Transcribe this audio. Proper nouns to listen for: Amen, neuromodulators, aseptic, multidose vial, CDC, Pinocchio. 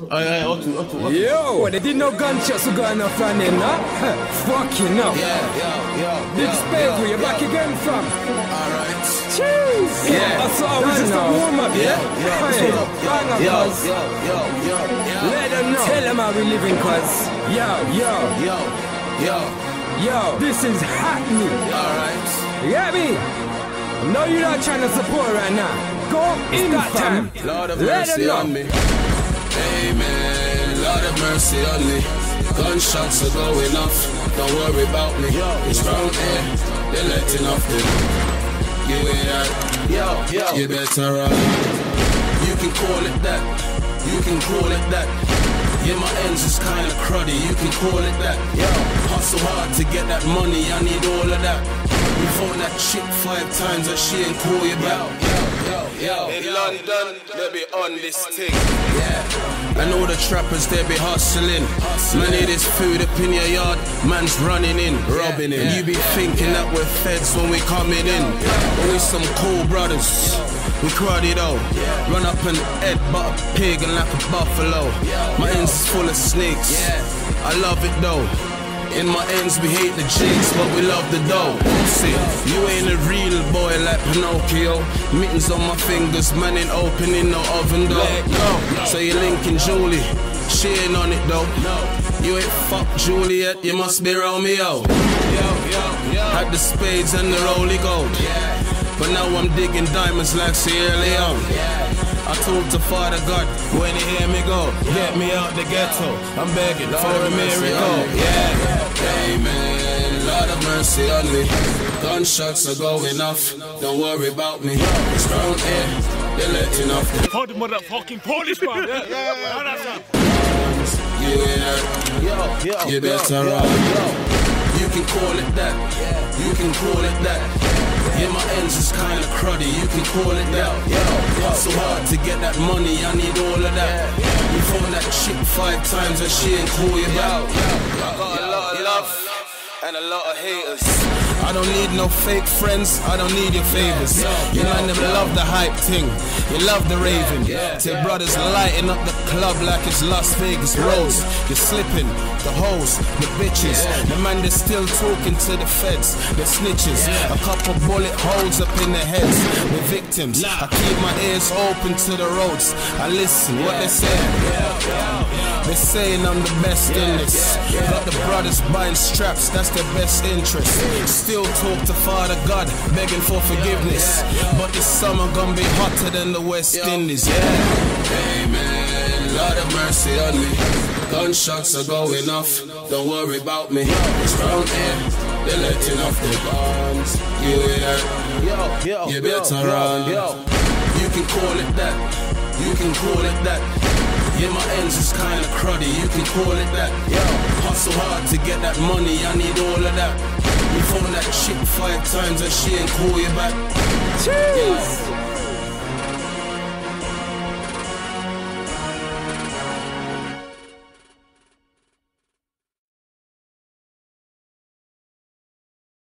Yo, they did no gunshots who got enough running, huh? Fucking up. Yeah. Big space where you're back again from. Alright. Cheers! Yeah. That's all we just a warm up, yeah? Yo. Let them know. Tell them how we living, cuz. Yo. This is happening. Alright. You hear me? No, you're not trying to support right now. Go in that time. Lord of mercy on me. Amen, Lord have mercy on me. Gunshots are going off, don't worry about me. It's round here, they're letting off them. You hear that? You better run. You can call it that, you can call it that. Yeah, my ends is kinda cruddy, you can call it that. Hustle hard to get that money, I need all of that. You phone that chick 5 times and she ain't call you back. In London, they be on this thing. Yeah. And all the trappers, they be hustling. Man, it is food up in your yard. Man's running in, robbing in. And you be thinking that we're feds when we coming in. But we some cool brothers. We crowded out. Run up and headbutt a pig and like a buffalo. My ends full of snakes. I love it though. In my ends we hate the jigs, but we love the dough. See, you ain't a real boy like Pinocchio. Mittens on my fingers, man ain't opening no oven door. So you're linking Julie, she ain't on it though. You ain't fucked Juliet, you must be Romeo. Had the spades and the Holy Gold, but now I'm digging diamonds like Sierra Leone. I told to Father God when he hear me go, get me out the ghetto. I'm begging Lord for a miracle. Amen. Lord of mercy on me. Gunshots are going off. Don't worry about me. It's round here. They're letting off. Call the motherfucking police, man. You better run. You can call it that. You can call it that. Yeah, my ends is kinda cruddy, you can call it that. Hustle hard to get that money, I need all of that. You phone that chick 5 times and she ain't call you out. I got a lot of love and a lot of haters. I don't need no fake friends, I don't need your favors. You man them love the hype thing, you love the raving. Till brothers lighting up the club like it's Las Vegas Rose. You're slipping, the hoes, the bitches. The man they're still talking to the feds, the snitches. A couple bullet holes up in their heads, the victims. I keep my ears open to the roads, I listen what they say. They're saying I'm the best in this. Got the brothers buying straps, that's their best interest. Still talk to Father God, begging for forgiveness. But this summer gonna be hotter than the West Indies. Amen, Lord have mercy on me. Gunshots are going off, don't worry about me. It's round here, they're letting off the bombs. You hear that? You better run. You can call it that, you can call it that. Yeah, my ends is kinda cruddy, you can call it that. Hustle hard to get that money, I need all of that. You phone that chick 5 times and she ain't call you back. Cheers!